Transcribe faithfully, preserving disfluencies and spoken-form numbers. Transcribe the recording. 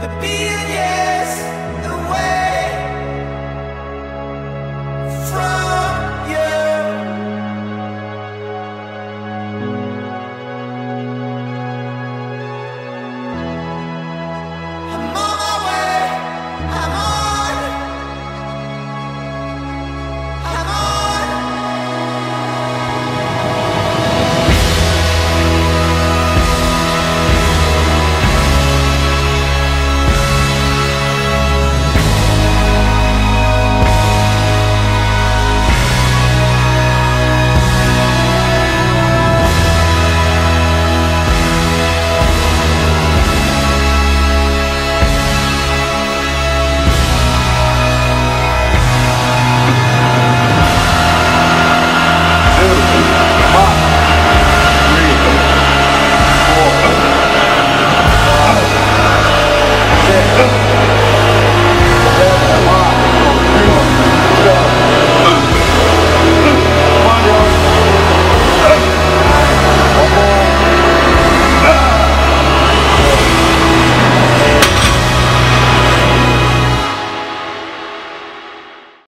the billion.